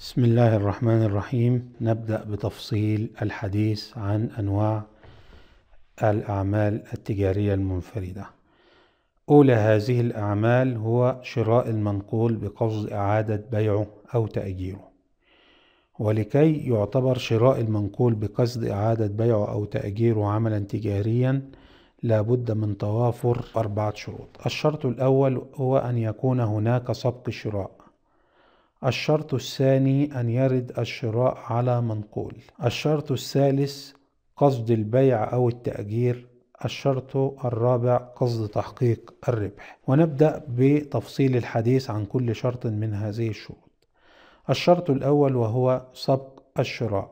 بسم الله الرحمن الرحيم. نبدأ بتفصيل الحديث عن أنواع الأعمال التجارية المنفردة. أولى هذه الأعمال هو شراء المنقول بقصد إعادة بيعه أو تأجيره. ولكي يعتبر شراء المنقول بقصد إعادة بيعه أو تأجيره عملا تجاريا لابد من توافر 4 شروط. الشرط الأول هو أن يكون هناك سبق شراء. الشرط الثاني أن يرد الشراء على منقول. الشرط الثالث قصد البيع أو التأجير. الشرط الرابع قصد تحقيق الربح. ونبدأ بتفصيل الحديث عن كل شرط من هذه الشروط. الشرط الأول وهو سبق الشراء.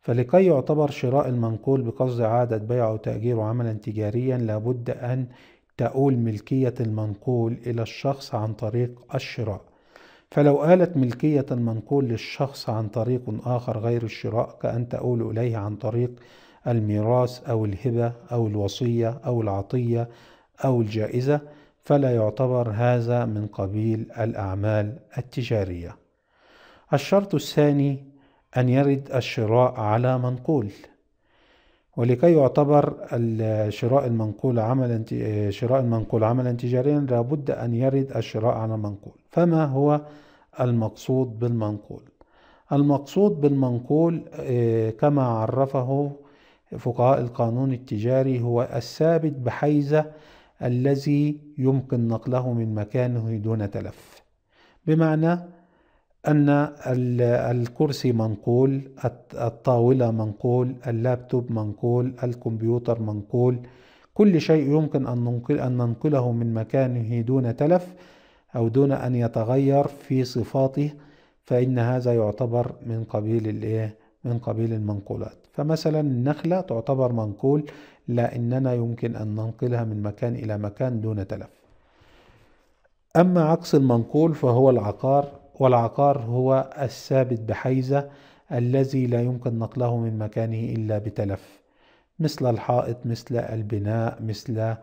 فلكي يعتبر شراء المنقول بقصد إعادة بيعه أو تأجيره عملا تجاريا لابد أن تؤول ملكية المنقول إلى الشخص عن طريق الشراء. فلو آلت ملكية المنقول للشخص عن طريق آخر غير الشراء كأن تؤول إليه عن طريق الميراث أو الهبة أو الوصية أو العطية أو الجائزة، فلا يعتبر هذا من قبيل الأعمال التجارية. الشرط الثاني أن يرد الشراء على منقول. ولكي يعتبر شراء المنقول عملا تجاريا لابد أن يرد الشراء على منقول. فما هو المقصود بالمنقول؟ المقصود بالمنقول كما عرفه فقهاء القانون التجاري هو الثابت بحيزة الذي يمكن نقله من مكانه دون تلف. بمعنى أن الكرسي منقول، الطاولة منقول، اللابتوب منقول، الكمبيوتر منقول، كل شيء يمكن أن ننقله من مكانه دون تلف أو دون أن يتغير في صفاته، فإن هذا يعتبر من قبيل المنقولات. فمثلا النخلة تعتبر منقول لأننا يمكن أن ننقلها من مكان إلى مكان دون تلف. أما عكس المنقول فهو العقار، والعقار هو الثابت بحيزة الذي لا يمكن نقله من مكانه إلا بتلف، مثل الحائط، مثل البناء، مثل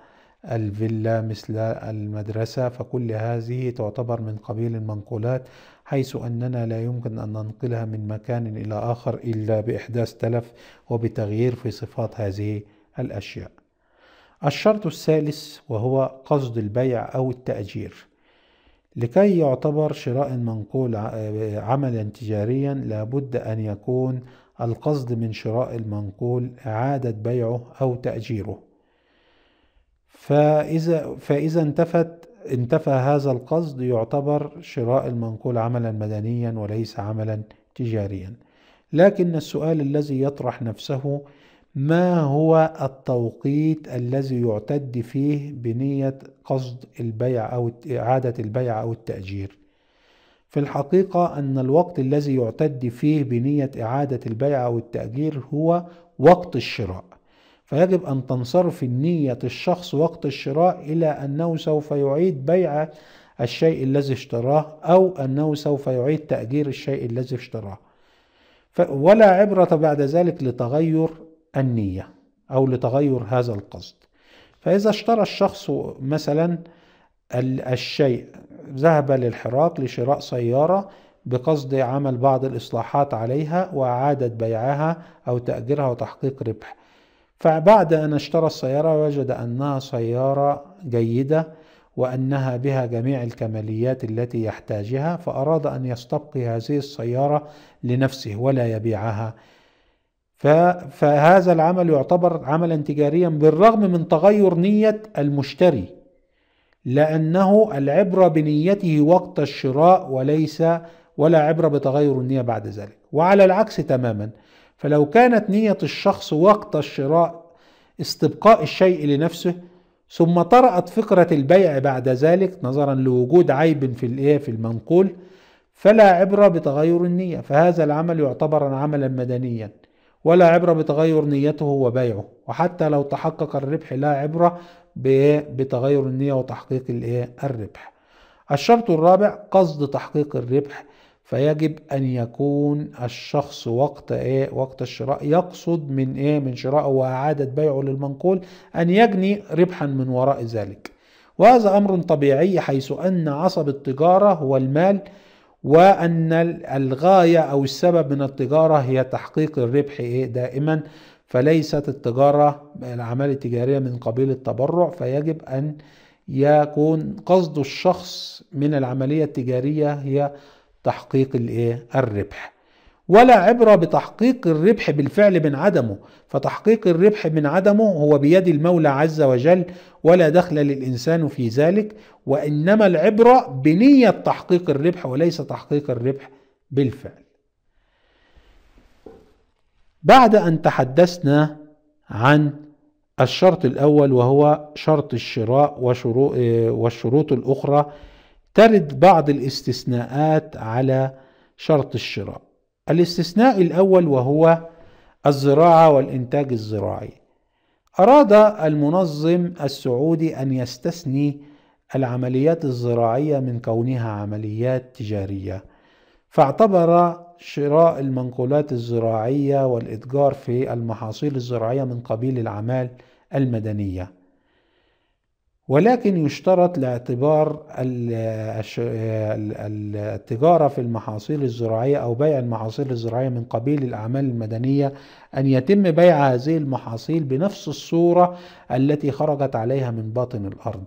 الفيلا، مثل المدرسة، فكل هذه تعتبر من قبيل المنقولات حيث أننا لا يمكن أن ننقلها من مكان إلى آخر إلا بإحداث تلف وبتغيير في صفات هذه الأشياء. الشرط الثالث وهو قصد البيع أو التأجير. لكي يعتبر شراء المنقول عملا تجاريا لابد أن يكون القصد من شراء المنقول إعادة بيعه أو تأجيره. فإذا انتفى هذا القصد يعتبر شراء المنقول عملا مدنيا وليس عملا تجاريا. لكن السؤال الذي يطرح نفسه: ما هو التوقيت الذي يعتد فيه بنية قصد البيع أو إعادة البيع أو التأجير؟ في الحقيقة أن الوقت الذي يعتد فيه بنية إعادة البيع أو التأجير هو وقت الشراء، فيجب أن تنصرف نية الشخص وقت الشراء إلى أنه سوف يعيد بيع الشيء الذي اشتراه أو أنه سوف يعيد تأجير الشيء الذي اشتراه، ولا عبرة بعد ذلك لتغير النية أو لتغير هذا القصد. فإذا اشترى الشخص مثلا الشيء، ذهب للحراك لشراء سيارة بقصد عمل بعض الإصلاحات عليها وإعادة بيعها أو تأجيرها وتحقيق ربح، فبعد أن اشترى السيارة وجد أنها سيارة جيدة وأنها بها جميع الكماليات التي يحتاجها، فأراد أن يستبقي هذه السيارة لنفسه ولا يبيعها، فهذا العمل يعتبر عملا تجاريا بالرغم من تغير نية المشتري، لأنه العبرة بنيته وقت الشراء ولا عبرة بتغير النية بعد ذلك. وعلى العكس تماما، فلو كانت نية الشخص وقت الشراء استبقاء الشيء لنفسه ثم طرأت فكرة البيع بعد ذلك نظرا لوجود عيب في المنقول، فلا عبرة بتغير النية، فهذا العمل يعتبر عملا مدنيا ولا عبرة بتغير نيته وبيعه، وحتى لو تحقق الربح لا عبرة بتغير النية وتحقيق الربح. الشرط الرابع قصد تحقيق الربح، فيجب أن يكون الشخص وقت الشراء يقصد من شرائه وإعادة بيعه للمنقول أن يجني ربحا من وراء ذلك، وهذا أمر طبيعي حيث أن عصب التجارة هو المال، وأن الغاية أو السبب من التجارة هي تحقيق الربح دائما، فليست التجارة الأعمال التجارية من قبيل التبرع، فيجب أن يكون قصد الشخص من العملية التجارية هي تحقيق الربح. ولا عبرة بتحقيق الربح بالفعل من عدمه، فتحقيق الربح من عدمه هو بيد المولى عز وجل ولا دخل للإنسان في ذلك، وإنما العبرة بنية تحقيق الربح وليس تحقيق الربح بالفعل. بعد أن تحدثنا عن الشرط الأول وهو شرط الشراء والشروط الأخرى، ترد بعض الاستثناءات على شرط الشراء. الاستثناء الأول وهو الزراعة والإنتاج الزراعي. أراد المنظم السعودي أن يستثني العمليات الزراعية من كونها عمليات تجارية، فاعتبر شراء المنقولات الزراعية والإتجار في المحاصيل الزراعية من قبيل الأعمال المدنية، ولكن يشترط لاعتبار التجارة في المحاصيل الزراعية أو بيع المحاصيل الزراعية من قبيل الأعمال المدنية أن يتم بيع هذه المحاصيل بنفس الصورة التي خرجت عليها من باطن الأرض.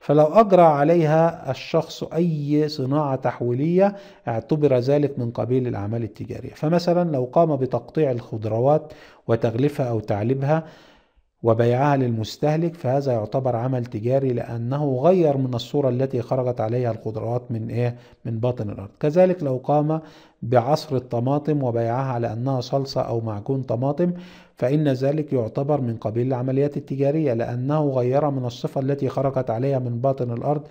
فلو أجرى عليها الشخص أي صناعة تحويلية اعتبر ذلك من قبيل الأعمال التجارية. فمثلا لو قام بتقطيع الخضروات وتغليفها أو تعليبها وبيعها للمستهلك، فهذا يعتبر عمل تجاري لأنه غير من الصورة التي خرجت عليها الخضروات من باطن الأرض. كذلك لو قام بعصر الطماطم وبيعها على أنها صلصة أو معجون طماطم، فإن ذلك يعتبر من قبيل العمليات التجارية لأنه غير من الصفة التي خرجت عليها من باطن الأرض،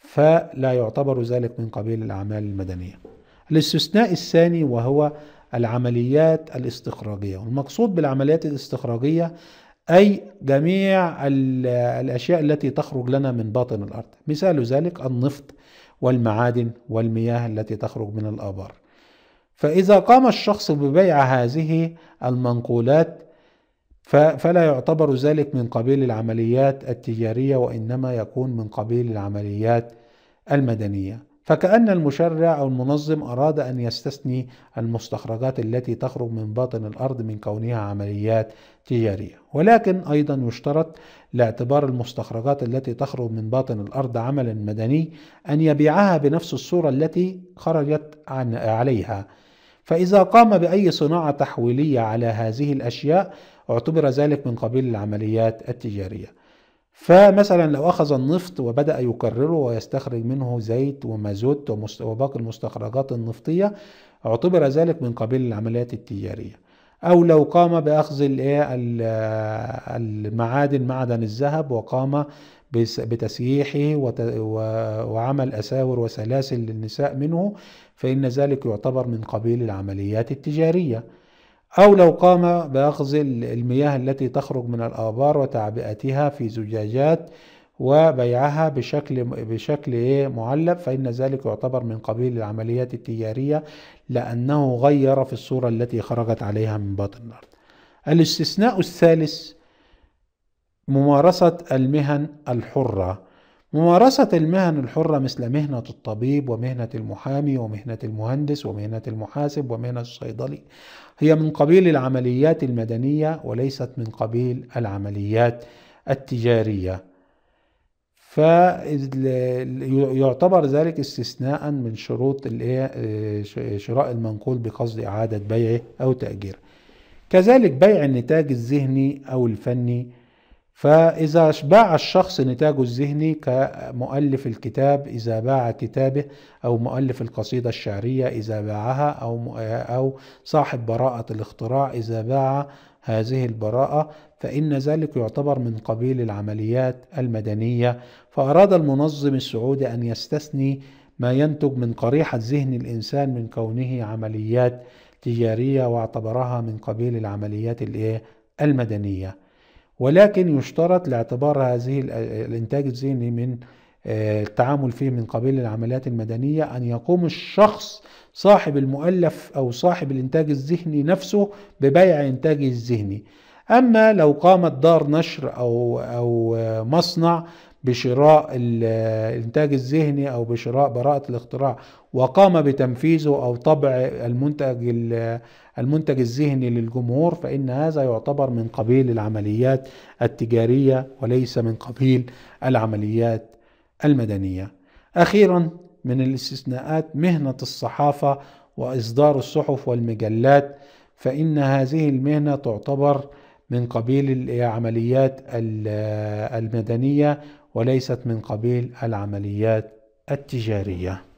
فلا يعتبر ذلك من قبيل الأعمال المدنية. الاستثناء الثاني وهو العمليات الاستخراجية، والمقصود بالعمليات الاستخراجية أي جميع الأشياء التي تخرج لنا من باطن الأرض، مثال ذلك النفط والمعادن والمياه التي تخرج من الآبار. فإذا قام الشخص ببيع هذه المنقولات فلا يعتبر ذلك من قبيل العمليات التجارية، وإنما يكون من قبيل العمليات المدنية. فكأن المشرع أو المنظم أراد أن يستثني المستخرجات التي تخرج من باطن الأرض من كونها عمليات تجارية، ولكن أيضا يشترط لاعتبار المستخرجات التي تخرج من باطن الأرض عملا مدني أن يبيعها بنفس الصورة التي خرجت عليها. فإذا قام بأي صناعة تحويلية على هذه الأشياء اعتبر ذلك من قبيل العمليات التجارية. فمثلا لو أخذ النفط وبدأ يكرره ويستخرج منه زيت ومازوت وباقي المستخرجات النفطية، اعتبر ذلك من قبيل العمليات التجارية. أو لو قام بأخذ المعادن، معدن الذهب، وقام بتسييحه وعمل أساور وسلاسل للنساء منه، فإن ذلك يعتبر من قبيل العمليات التجارية. أو لو قام بأخذ المياه التي تخرج من الآبار وتعبئتها في زجاجات وبيعها بشكل معلب، فإن ذلك يعتبر من قبيل العمليات التجارية لأنه غير في الصورة التي خرجت عليها من باطن الأرض. الاستثناء الثالث ممارسة المهن الحرة. ممارسة المهن الحرة مثل مهنة الطبيب ومهنة المحامي ومهنة المهندس ومهنة المحاسب ومهنة الصيدلي هي من قبيل العمليات المدنية وليست من قبيل العمليات التجارية، فيعتبر ذلك استثناء من شروط شراء المنقول بقصد إعادة بيعه أو تأجيره. كذلك بيع النتاج الذهني أو الفني، فإذا باع الشخص نتاجه الذهني كمؤلف الكتاب إذا باع كتابه، أو مؤلف القصيدة الشعرية إذا باعها، أو صاحب براءة الاختراع إذا باع هذه البراءة، فإن ذلك يعتبر من قبيل العمليات المدنية. فأراد المنظم السعودي أن يستثني ما ينتج من قريحة ذهن الإنسان من كونه عمليات تجارية، واعتبرها من قبيل العمليات المدنية، ولكن يشترط لاعتبار هذه الانتاج الذهني من التعامل فيه من قبيل العمليات المدنية أن يقوم الشخص صاحب المؤلف أو صاحب الانتاج الذهني نفسه ببيع انتاجه الذهني. أما لو قامت دار نشر أو مصنع بشراء الانتاج الذهني او بشراء براءة الاختراع وقام بتنفيذه او طبع المنتج الذهني للجمهور، فإن هذا يعتبر من قبيل العمليات التجارية وليس من قبيل العمليات المدنية. أخيرا من الاستثناءات مهنة الصحافة وإصدار الصحف والمجلات، فإن هذه المهنة تعتبر من قبيل العمليات المدنية وليست من قبيل العمليات التجارية.